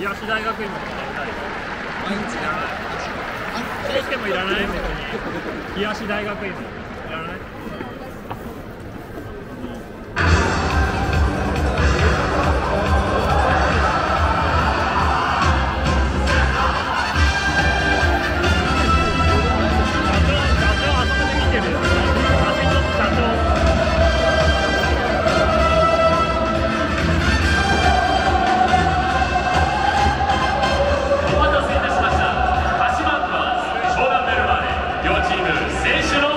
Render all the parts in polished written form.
東大学院もシステムいらない別に。東大学院もいらない。選手の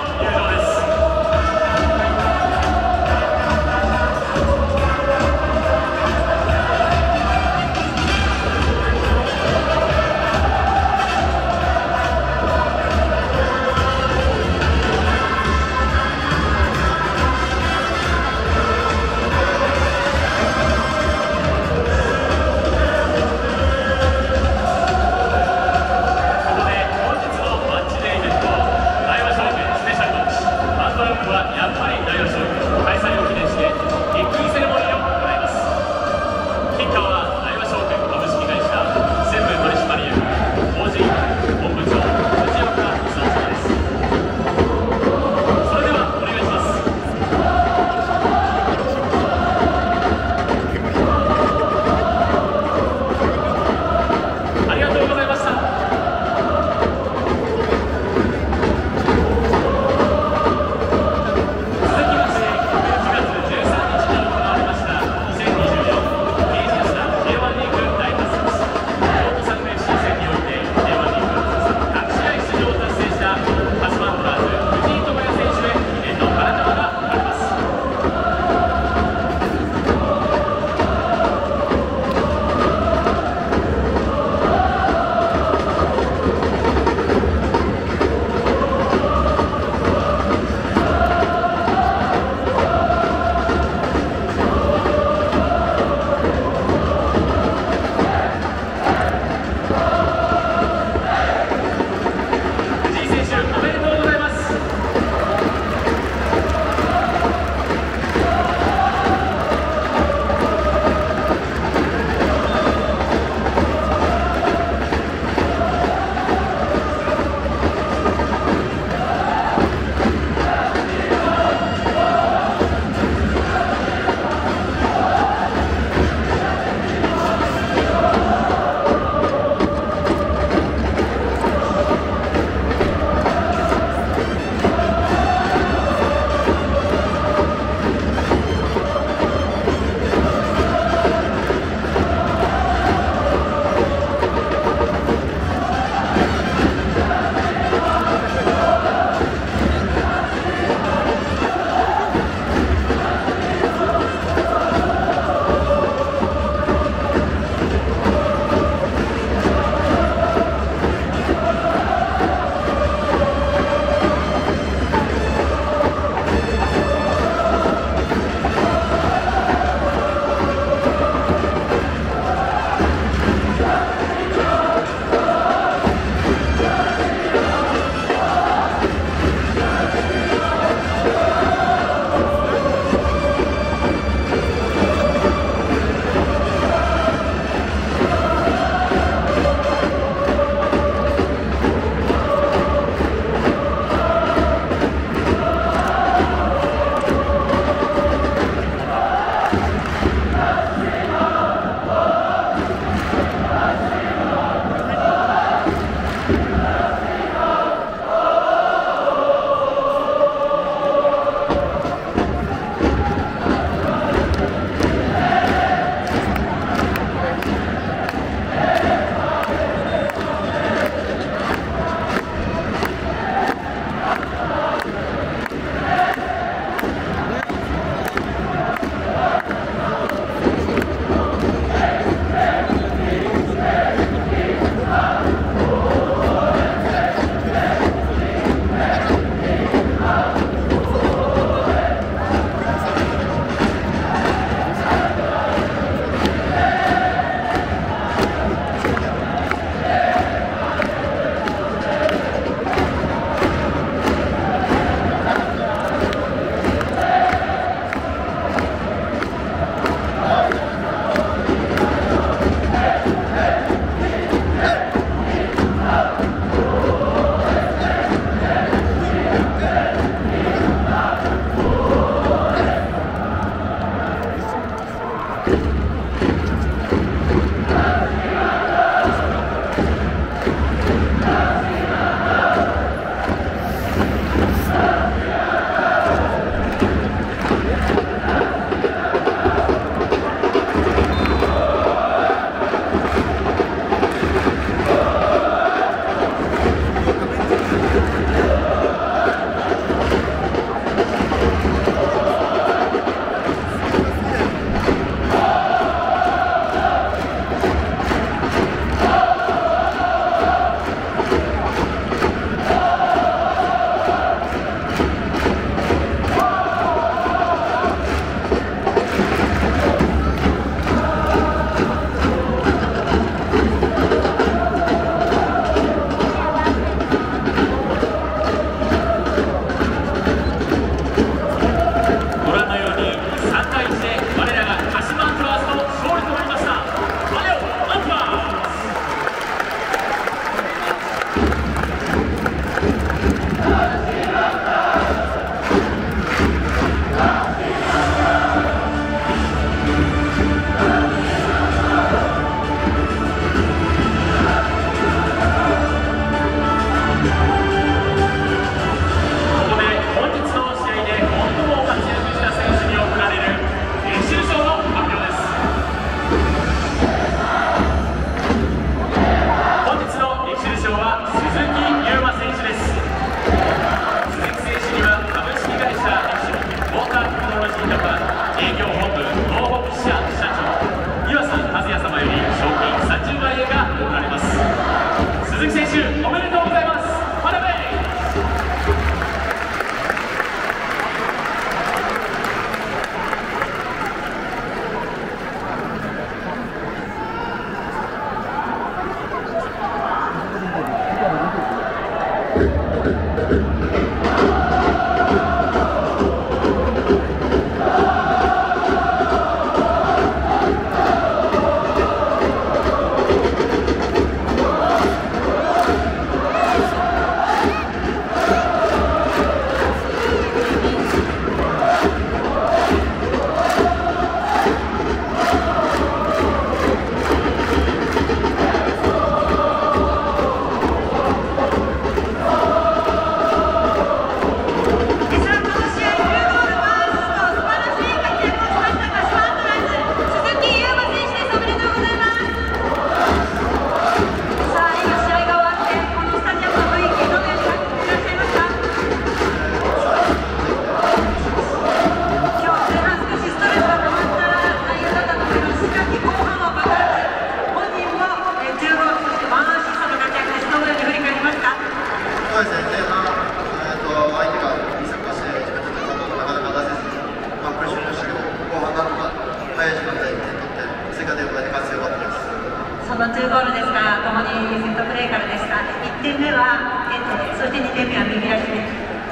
ールでした。ともにセットプレーからでした。1点目はヘッドで、そして2点目は右足で、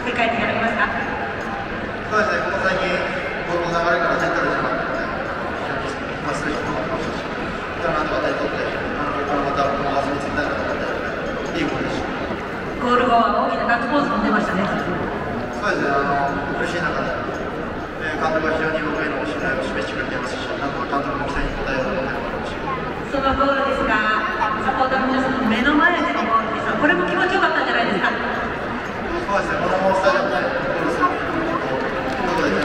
振り返っていただけますか。そうですね、ここ最近、ボールの流れからヘッドでしまって、まっすぐ引っ込んでましたし、なんとか点取って、またこの遊びついたいなと思って、いいゴールでした。ゴール後は大きなガッツポーズも出ましたね。そうですね、苦しい中で、監督は非常に僕への信頼を示してくれていますし、なんとか監督の期待に応えようと思っていました。そのゴールですが、サポーターの皆さんの目の前でのゴールですが、これも気持ちよかったんじゃないですか。そうですね、このスタジアムでゴールすることで、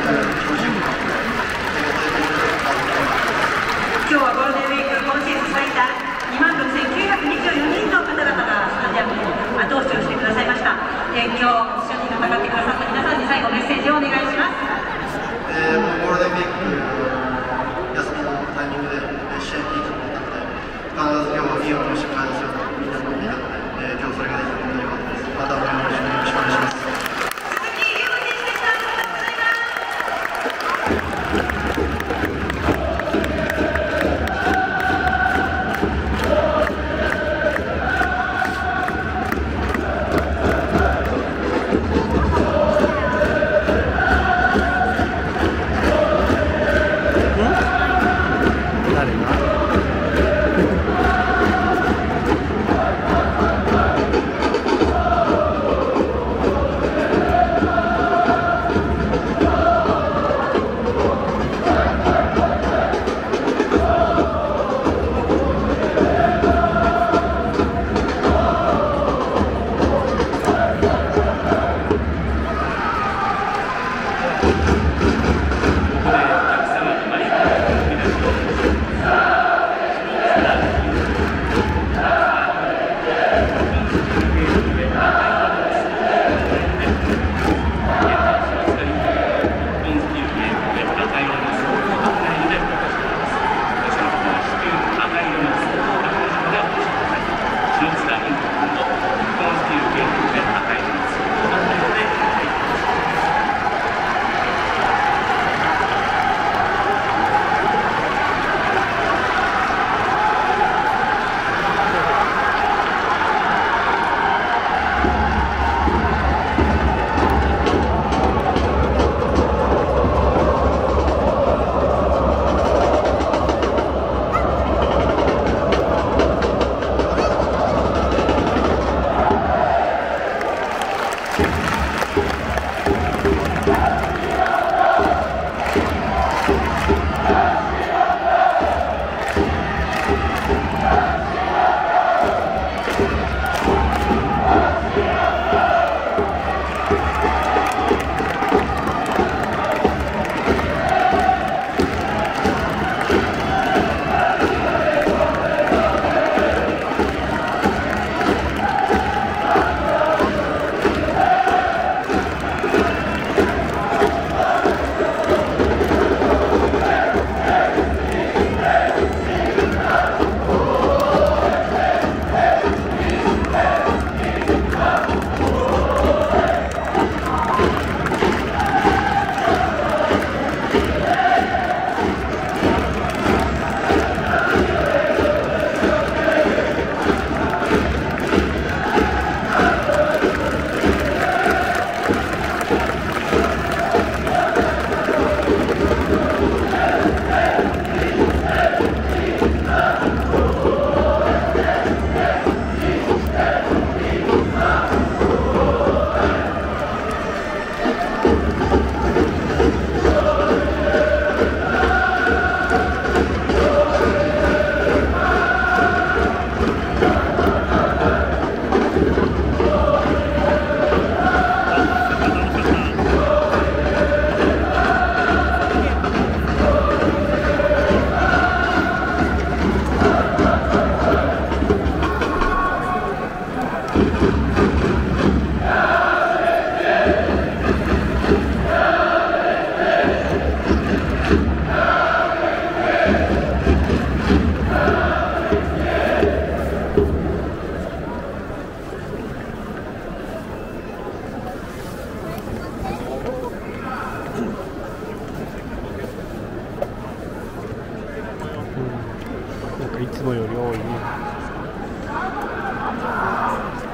気持ちよくなって、今日はゴールデンウィーク、今シーズン最多26,924人の方々がスタジアムで後押しをしてくださいました。今日、一緒に戦ってくださった皆さんに最後、メッセージをお願いします。ゴールデンウィーク、休みのタイミングで試合に行く必ず今日いい思いをして帰らせようとみんな思っていたので、今日それができたのでよかったです。またお願いします。誰が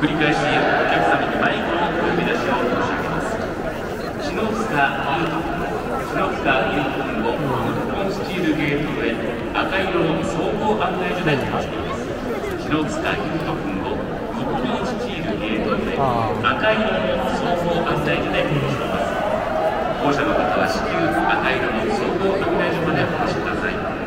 繰り返しお客様にマイクの呼び出しを申し上げます。篠塚優斗君を日本スチールゲートへ赤色の総合案内所で発表します。篠塚優斗君を日本スチールゲートへ赤色の総合案内所で発表します。保護者の方は至急赤色の総合案内所までお越しください。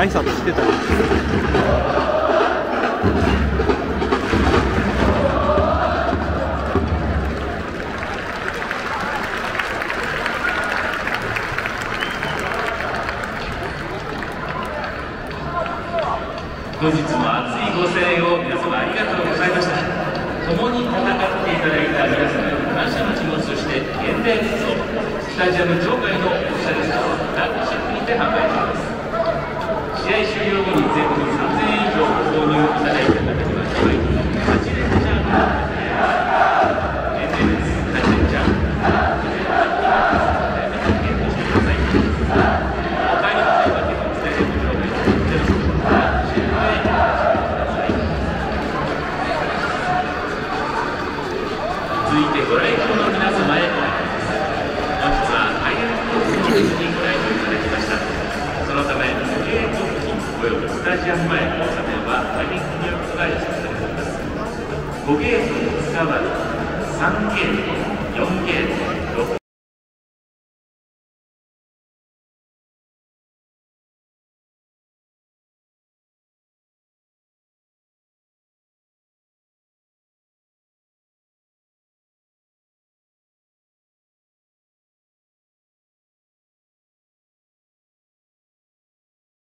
挨拶してたり。本日も熱いご声援を皆様ありがとうございました。共に戦っていただいた皆様に感謝の気持ちとして限定グッズをスタジアム場外のオフィシャルストアラッキシップにて販売します。試合終了後に税込3000円以上購入いただいた方には1枚8連チャン5ゲートに使われ3ゲート、4ゲート